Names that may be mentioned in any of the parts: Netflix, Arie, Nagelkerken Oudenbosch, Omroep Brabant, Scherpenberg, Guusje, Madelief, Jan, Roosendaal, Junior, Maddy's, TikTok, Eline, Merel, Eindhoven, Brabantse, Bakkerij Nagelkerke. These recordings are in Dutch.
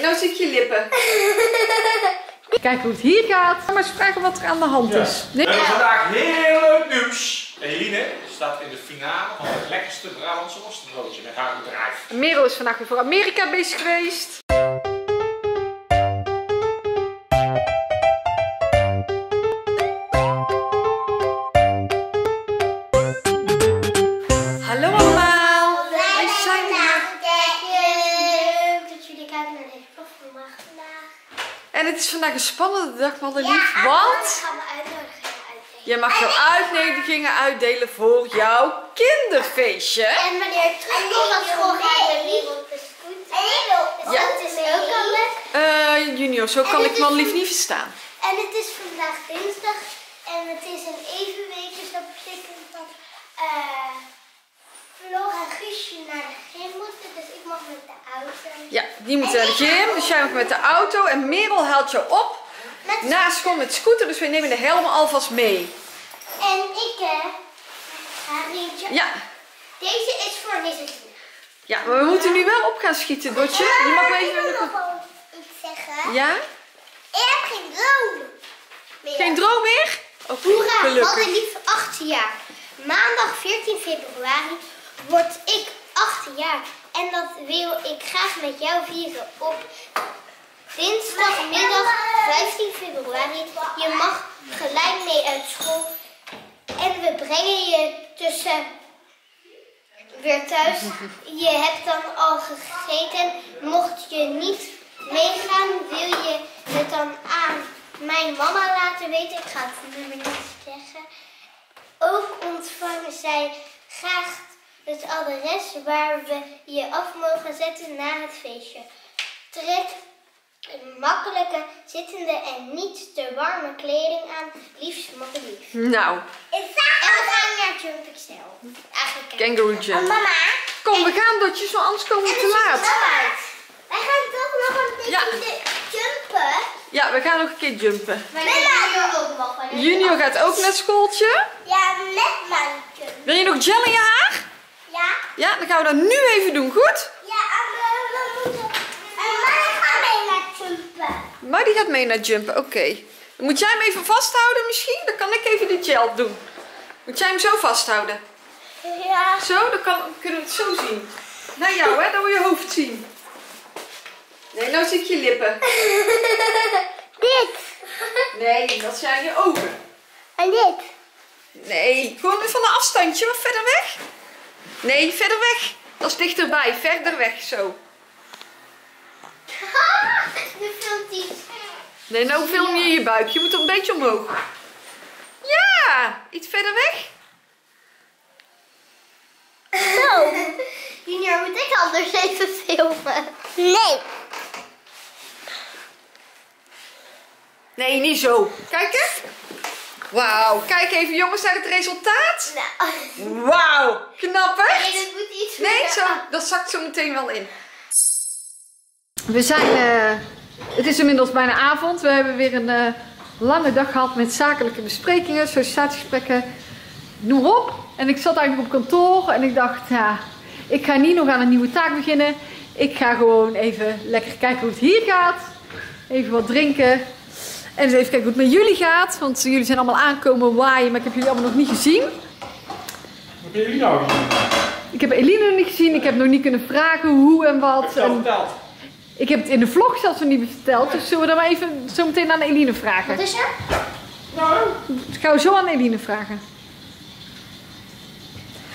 Kijk, nou zit je lippen. Kijk hoe het hier gaat. Ga maar eens vragen wat er aan de hand is. Nee? We hebben vandaag heel leuk nieuws. Eline staat in de finale van het lekkerste Brabantse worstenbroodje met haar bedrijf. Merel is vandaag weer voor Amerika bezig geweest. Het is vandaag een spannende dag, Madelief, want je mag jouw uitnodigingen uitdelen voor jouw kinderfeestje. En wanneer terugkomt dat school gaat, dat is ook al leuk. Junior, zo kan ik Madelief niet verstaan. En het is vandaag dinsdag en het is een evenweek, dus dat betekent dat Flora en Guusje naar de gym moeten, dus ik mag met de auto. Ja, die moeten naar de gym, dus jij mag met de auto. En Merel haalt jou op na school met de scooter, dus wij nemen de helm alvast mee. En ik haar rietje. Ja. Deze is voor deze. Ja, maar we moeten nu wel op gaan schieten, Dotje. Je mag maar even nog iets zeggen. Ja? Ik heb geen droom meer. Geen droom meer? Oké, gelukkig. Madelief 8 jaar. Maandag 14 februari word ik 8 jaar en dat wil ik graag met jou vieren op dinsdagmiddag 15 februari. Je mag gelijk mee uit school en we brengen je tussen weer thuis. Je hebt dan al gegeten. Mocht je niet meegaan, wil je het dan aan mijn mama laten weten. Ik ga het nummer niet zeggen. Ook ontvangen zij graag het adres waar we je af mogen zetten na het feestje. Trek een makkelijke, zittende en niet te warme kleding aan. Liefst Madelief. Nou. En we gaan naar Jumping Cell. Kangaroo Jump. Oh, mama. Kom, we gaan Dotjes, want anders komen we te laat. Wij gaan toch nog een keer jumpen. Ja, we gaan nog een keer jumpen. Junior gaat ook naar schooltje. Ja, met maandje. Wil je nog gel in je haar? Ja. Ja, dan gaan we dat nu even doen, goed? Ja, en mama gaat mee naar jumpen. Maar die gaat mee naar jumpen, oké. Dan moet jij hem even vasthouden misschien? Dan kan ik even de gel doen. Moet jij hem zo vasthouden? Ja. Zo, dan kunnen we het zo zien. Naar jou, hè? Dan wil je hoofd zien. Nee, nou zit je lippen. Dit. Nee, dat zijn je ogen. En dit? Nee, gewoon van een afstandje, wat verder weg. Nee, verder weg. Dat is dichterbij, verder weg, zo. Nu filmt hij. Nee, nou film je je buik. Je moet er een beetje omhoog. Ja, iets verder weg. Zo. Junior, moet ik anders even filmen? Nee. Nee, niet zo. Kijk eens. Wauw. Kijk even jongens naar het resultaat. Nou. Wauw. Knap hè? Nee, dat moet iets meer. Nee, zo, dat zakt zo meteen wel in. We zijn... het is inmiddels bijna avond. We hebben weer een lange dag gehad met zakelijke besprekingen, sollicitatiegesprekken. Noem maar op. En ik zat eigenlijk op kantoor en ik dacht, ja, ik ga niet nog aan een nieuwe taak beginnen. Ik ga gewoon even lekker kijken hoe het hier gaat. Even wat drinken. En even kijken hoe het met jullie gaat, want jullie zijn allemaal aankomen waaien, maar ik heb jullie allemaal nog niet gezien. Wat hebben jullie nou gezien? Ik heb Eline nog niet gezien, ik heb nog niet kunnen vragen hoe en wat. Heb je het verteld? Ik heb het in de vlog zelfs nog niet verteld, dus zullen we dan maar even zo meteen aan Eline vragen. Wat is er? Nou. Ik ga zo aan Eline vragen.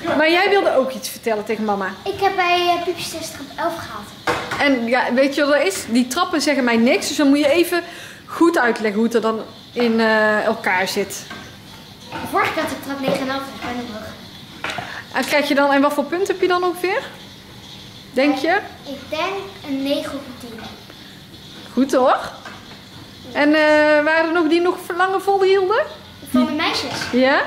Ja. Maar jij wilde ook iets vertellen tegen mama. Ik heb bij Piepjes trap 11 gehaald. En ja, weet je wat dat is? Die trappen zeggen mij niks, dus dan moet je even goed uitleggen hoe het er dan in elkaar zit. Vorige keer had ik trap 9,5 en bijna brug. En krijg je dan, en wat voor punt heb je dan ongeveer? Denk je? Ik denk een 9 of een 10. Goed hoor. En waren er nog die nog langer volhielden? Van de meisjes? Ja?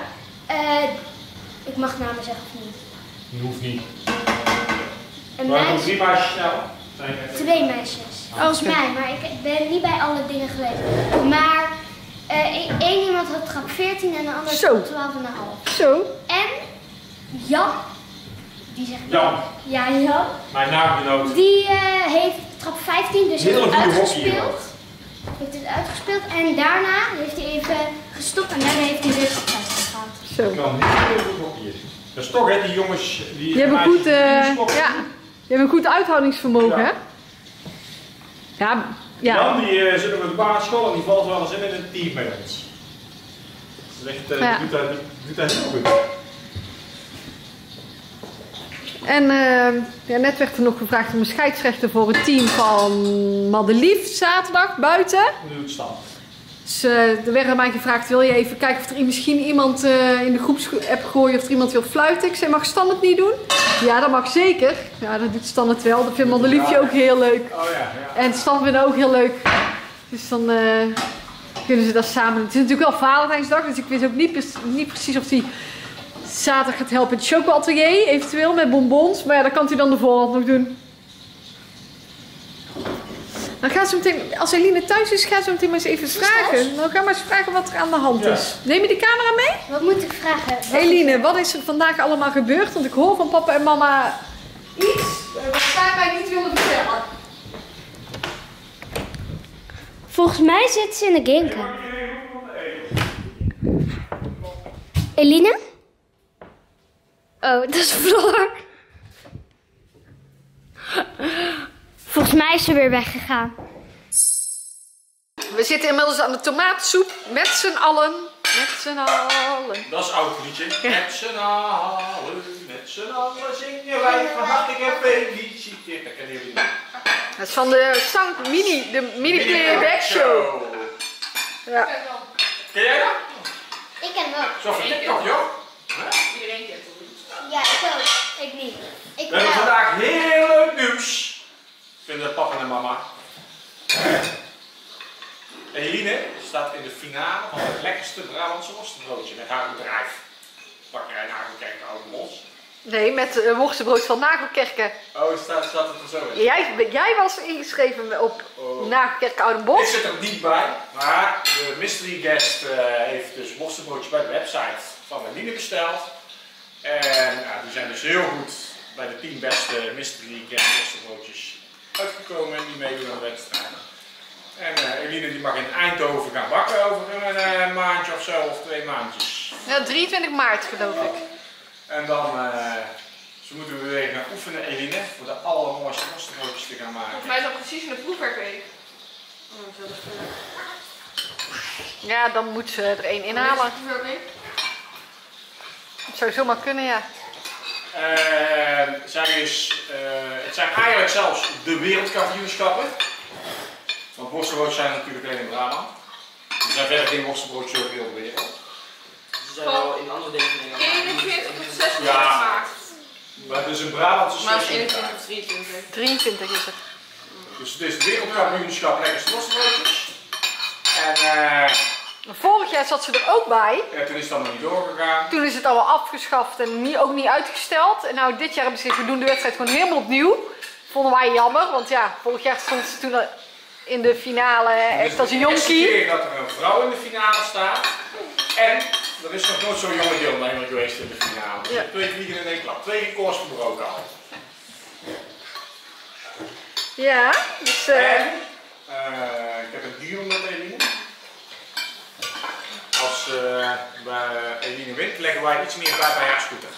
Ik mag namen zeggen of niet? Je hoeft niet. Een meisje? 3 meisjes sneller? 2 meisjes. Als mij, maar ik ben niet bij alle dingen geweest. Maar één iemand had trap 14 en de ander trap 12,5. Zo. En Jan, Die zegt Jan. Ja, Jan. Mijn naamgenoot. Die heeft trap 15, dus heeft het uitgespeeld. En daarna heeft hij even gestopt en daarna heeft hij weer trap 15 gehad. Zo. Ik kan niet veel goed hockey is. Dat is toch, hè, die jongens. Die hebben goed, ja. Je hebt een goed uithoudingsvermogen, ja. Hè? Ja, ja. Jan die zit op de basisschool en die valt wel eens in het team met ons. Dat is echt, ja. Doet hij heel goed. En ja, net werd er nog gevraagd om een scheidsrechter voor het team van Maddy's zaterdag buiten. Nu het stand. Dus er werd mij gevraagd, wil je even kijken of er misschien iemand in de groepsapp gooien of er iemand wil fluiten. Ik zei, mag Stan het niet doen? Ja, dat mag zeker. Ja, dat doet Stan het wel. Dat vindt Madeliefje ook heel leuk. Oh, ja, ja. En Stan vindt het ook heel leuk. Dus dan kunnen ze dat samen. Het is natuurlijk wel Valentijnsdag, dus ik weet ook niet precies of hij zaterdag gaat helpen in het chocolatelier, eventueel met bonbons. Maar ja, dat kan hij dan de voorhand nog doen. Dan gaan ze meteen, als Eline thuis is, gaan ze meteen maar eens even vragen. Dan gaan we eens vragen wat er aan de hand is. Neem je de camera mee? Wat moet ik vragen? Wat Eline, wat is er vandaag allemaal gebeurd? Want ik hoor van papa en mama iets wat zij niet willen vertellen. Volgens mij zit ze in de gamecam. Eline? Oh, dat is Floor. Volgens mij is ze weer weggegaan. We zitten inmiddels aan de tomaatsoep met z'n allen. Met z'n allen. Dat is een oud liedje. Ja. Met z'n allen zingen wij van harte een liedje. Dat kan jullie niet. Dat is van de Sound Mini, de Mini Playback Show. Ja. Ken jij dat? Ik ken dat. Zo van TikTok, joh. Iedereen kent het. Ja, ik ook. Ik niet. We hebben vandaag heel leuk nieuws. Vinden papa en mama. Eline staat in de finale van het lekkerste Brabantse worstenbroodje met haar bedrijf. Bakkerij Nagelkerken Oudenbosch. Nee, met worstenbrood van Nagelkerken. Oh, staat het er zo in? Jij was ingeschreven op Nagelkerken Oudenbosch. Ik zit er niet bij, maar de mystery guest heeft dus worstenbroodjes bij de website van Eline besteld. En nou, die zijn dus heel goed bij de 10 beste mystery guest worstenbroodjes uitgekomen en die meedoen aan de wedstrijd. En Eline die mag in Eindhoven gaan bakken over een maandje of zo, of 2 maandjes. Ja, 23 maart geloof ik. En dan moeten we weer gaan oefenen, Eline, voor de allermooiste worstenbroodjes te gaan maken. Volgens mij is dat precies in de proefwerkweek. Ja, dan moet ze er 1 inhalen. Dat zou zomaar kunnen, ja. Het zijn eigenlijk zelfs de wereldkampioenschappen. Want worstenbroodjes zijn natuurlijk alleen in Brabant. Er zijn verder geen worstenbroodjes over heel de wereld. Ze zijn wel in andere dingen. 41 tot 46 gemaakt. Maar het is een Brabantse sessie. Maar het is 21 tot 23. 23 is het. Dus het is de wereldkampioenschap lekkerste worstenbroodjes. Vorig jaar zat ze er ook bij. Ja, toen is het allemaal niet doorgegaan. Toen is het allemaal afgeschaft en ook niet uitgesteld. En nou, dit jaar hebben ze gezegd, we doen de wedstrijd gewoon helemaal opnieuw. Vonden wij jammer, want ja, vorig jaar stond ze toen in de finale echt als een jonkie. Het is de eerste keer dat er een vrouw in de finale staat. En er is nog nooit zo'n jonge deelnemer geweest in de finale. Dus ja. 2 vliegen in één klap. 2 records verbroken al. Ja, dus... ik heb een deal met Eline. Als bij Eline wint, leggen wij iets meer bij haar scooter.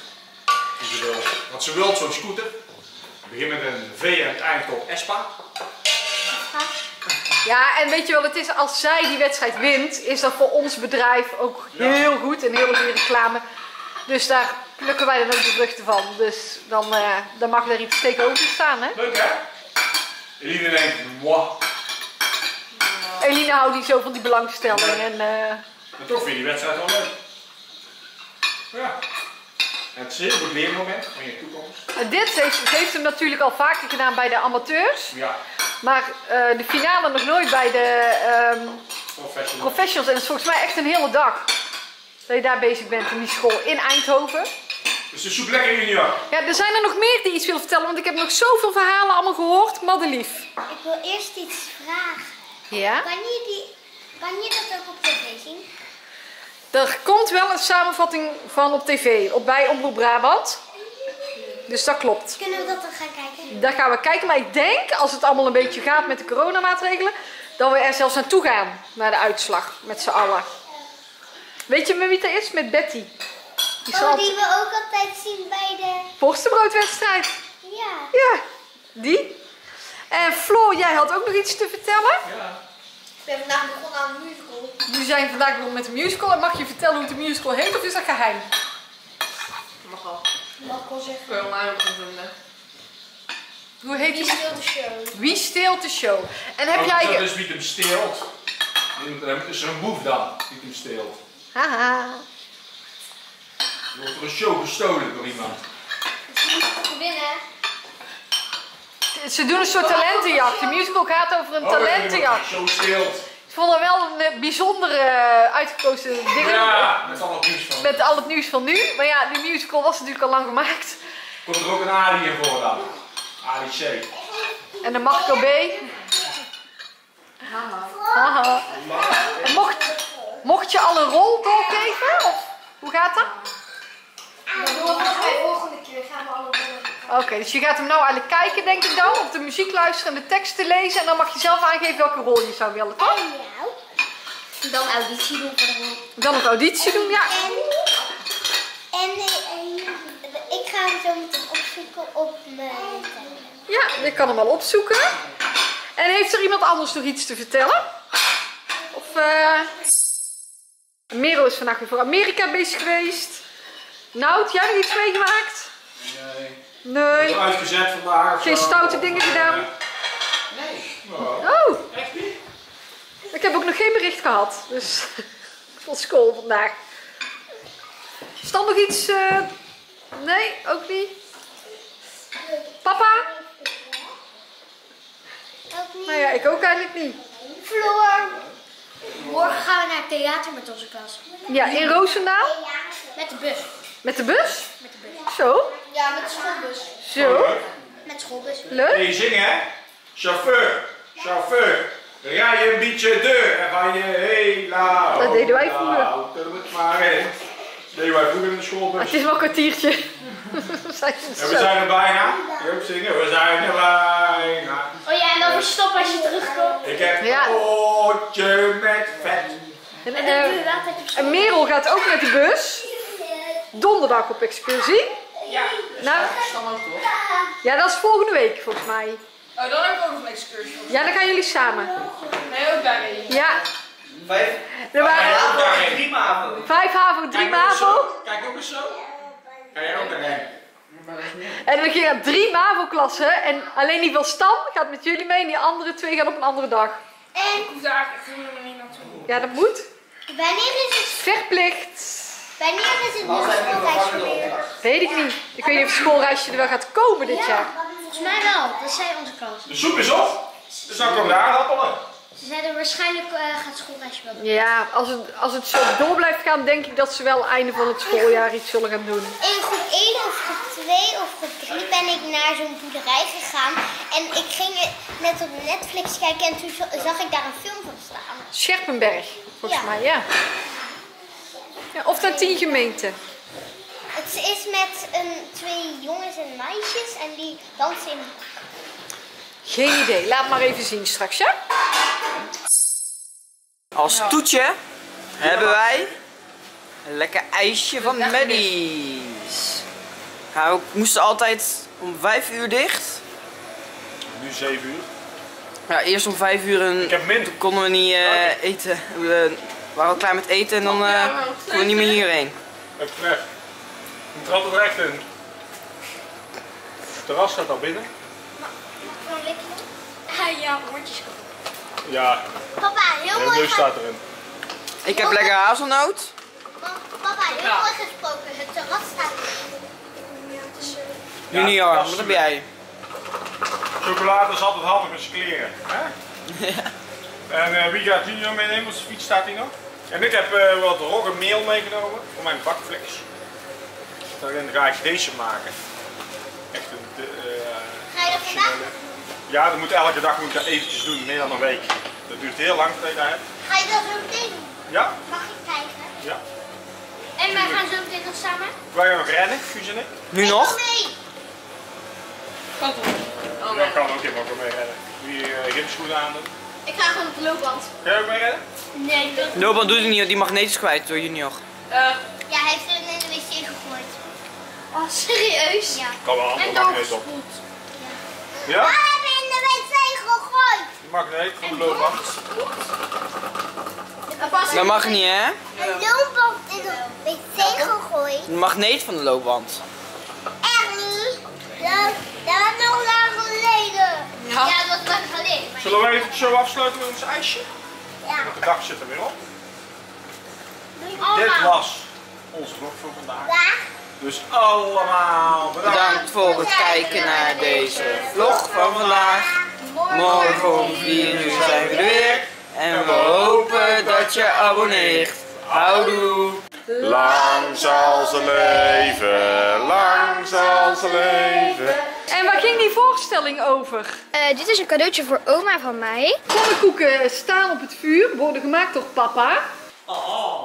Want ze wilt zo'n scooter. We beginnen met een V en het eind op Espa. Ja, en weet je wel, het is als zij die wedstrijd wint, is dat voor ons bedrijf ook heel goed en heel goede reclame. Dus daar plukken wij dan ook de vruchten van. Dus dan mag er iets tegenover staan, hè? Leuk, hè? Eline denkt, wow. Eline houdt niet zo van die belangstelling en... Maar toch vind je die wedstrijd wel leuk. Ja. En het is een heel goed leermoment van je toekomst. Dit heeft hem natuurlijk al vaker gedaan bij de amateurs. Ja. Maar de finale nog nooit bij de professionals. En het is volgens mij echt een hele dag dat je daar bezig bent in die school in Eindhoven. Dus de soep lekker, Junior. Ja, er zijn er nog meer die iets wil vertellen, want ik heb nog zoveel verhalen allemaal gehoord. Madelief. Ik wil eerst iets vragen. Ja? Kan je dat ook op tv zien? Er komt wel een samenvatting van op tv, bij Omroep Brabant. Dus dat klopt. Kunnen we dat dan gaan kijken? Dat gaan we kijken. Maar ik denk, als het allemaal een beetje gaat met de coronamaatregelen, dat we er zelfs naartoe gaan. Naar de uitslag. Met z'n allen. Weet je met wie dat is? Met Betty. Die die we ook altijd zien bij de Borstenbroodwedstrijd. Ja. Ja, die. En Floor, jij had ook nog iets te vertellen? Ja. Ik ben vandaag begonnen aan een musical. Nu zijn we vandaag begonnen met een musical. En mag je vertellen hoe de musical heet of is dat geheim? Mag wel. Mag ik wel zeggen. Kun je online ook vinden. Hoe heet die? Wie steelt de show. Wie steelt de show. En heb jij... Dat is wie hem steelt. Het is een boef dan, die hem steelt. Haha. Er wordt een show gestolen door iemand. Ze doen een soort talentenjacht. De musical gaat over een talentenjacht. Zo stilt. Ik vond er wel een bijzondere uitgekozen dingen. Ja, met al het nieuws van. Met al het nieuws van nu. Maar ja, die musical was natuurlijk al lang gemaakt. Komt er ook een Arie voor dan? Arie C. En de Marco B. Haha. Mocht je al een rol doorgeven? Of hoe gaat dat? De volgende keer gaan we alle rollen. Oké, dus je gaat hem nou eigenlijk kijken, denk ik dan. Op de muziek luisteren en de teksten lezen. En dan mag je zelf aangeven welke rol je zou willen, toch? En dan auditie doen. Dan het auditie doen, ja. En ik ga hem zo meteen opzoeken op mijn telefoon. Ja, ik kan hem al opzoeken. En heeft er iemand anders nog iets te vertellen? Of, Merel is vandaag weer voor Amerika bezig geweest. Nou, jij hebt iets meegemaakt? Nee. Nee. Uitgezet vandaag. Geen stoute dingen gedaan? Nee. Oh. Echt niet? Ik heb ook nog geen bericht gehad. Dus van school vandaag. Is dan nog iets? Nee, ook niet. Papa? Ook niet. Nou ja, ik ook eigenlijk niet. Floor. Morgen gaan we naar het theater met onze klas. Ja, in Roosendaal? Met de bus. Met de bus? Met de bus. Zo? Ja, met de schoolbus. Zo? Met schoolbus. Leuk. Kun je zingen, hè? Chauffeur, chauffeur, rij een beetje deur en van je hela. Dat deden wij vroeger. Dat deden wij vroeger in de schoolbus. Het is wel een kwartiertje. We zijn er bijna. Je zingen, we zijn er bijna. Oh ja, en dan moet je stoppen als je terugkomt. Ik heb een potje met vet. En Merel gaat ook met de bus. Donderdag op excursie. Ja, dus nou, dat is dan ook toch? Ja, dat is volgende week volgens mij. Oh, dan heb ik ook een excursie. Ja, dan gaan jullie samen. Nee, ook daarmee. Ja. Vijf HAVO, drie MAVO. Kijk ook eens zo. Ga jij ook daarheen? En dan gaan drie MAVO-klassen en alleen die van Stan gaat met jullie mee en die andere twee gaan op een andere dag. En? Ik hoef daar eigenlijk helemaal niet naartoe. Ja, dat moet. Wanneer is het? Verplicht. Wanneer is het nu schoolreisje weer? Weet ik niet. Ik weet niet of het schoolreisje er wel gaat komen dit jaar. Volgens mij wel. Dat zijn onze kans. De soep is op. Dus dan komen de aardappelen. Ze zeiden waarschijnlijk gaat het schoolreisje wel doen. Ja, als het zo door blijft gaan, denk ik dat ze wel einde van het schooljaar iets zullen gaan doen. In groep 1 of groep 2 of groep 3 ben ik naar zo'n boerderij gegaan. En ik ging net op Netflix kijken en toen zag ik daar een film van staan. Scherpenberg, volgens mij, ja. Ja, of dan 10 gemeenten. Het is met twee jongens en meisjes en die dansen in de hoek. Geen idee. Laat maar even zien straks, ja? Als toetje hebben wij een lekker ijsje van Maddy's. Nou, we moesten altijd om 5 uur dicht. Nu 7 uur. Ja, eerst om 5 uur en toen konden we niet eten. We waren al klaar met eten en dan kunnen we niet meer hierheen. Het treft. Het trad er echt in. Het terras gaat al binnen. Mag ik gewoon likken? Ja, woordjes. Ja. Papa, heel mooi. Neus staat erin. Ik heb lekker hazelnoot. Papa, heel mooi gesproken. Het terras staat erin. Junior, wat heb jij? Chocolade is altijd handig als kleren. Hè? Ja. En wie gaat Junior meenemen? Want zijn fiets staat hier nog. En ik heb wat roggemeel meegenomen voor mijn bakflex. Daarin ga ik deze maken. Echt een ga je dat vandaag? Ja, dat moet elke dag moet ik dat eventjes doen, meer dan een week. Dat duurt heel lang voordat je dat hebt. Ga je dat zo meteen doen? Ja. Mag ik kijken? Ja. En wij gaan zo meteen nog samen? Wij gaan nog rennen, Guus en ik. Nu nog? Mee. Pantoffel. Oh, dat kan ook helemaal voor mij redden. Die gymschoenen aan doen. Ik ga gewoon op de loopband. Kun je ook mee redden? Nee, ik wil... De loopband doet het niet, die magneet is kwijt door Junior. Ja, hij heeft er net een beetje in gegooid. Oh, serieus? Ja. Kan wel een andere magneet op. Ja? Ja? Ah, ik ben in de wc gegooid! Die magneet van de loopband. Dat mag niet, hè? Een loopband in de wc gegooid. De magneet van de loopband. Echt niet? Dat was nog lang geleden. Ja, dat was lang geleden. Zullen we even zo afsluiten met ons ijsje? Ja. De dag zit er weer op. Dit was onze vlog voor vandaag. Dus allemaal bedankt voor het kijken naar deze vlog van vandaag. Morgen om 4 uur zijn we er weer. En we hopen dat je abonneert. Houdoe! Lang zal ze leven, lang zal ze leven. En waar ging die voorstelling over? Dit is een cadeautje voor oma van mij. Pannenkoeken staan op het vuur, worden gemaakt door papa. Oh.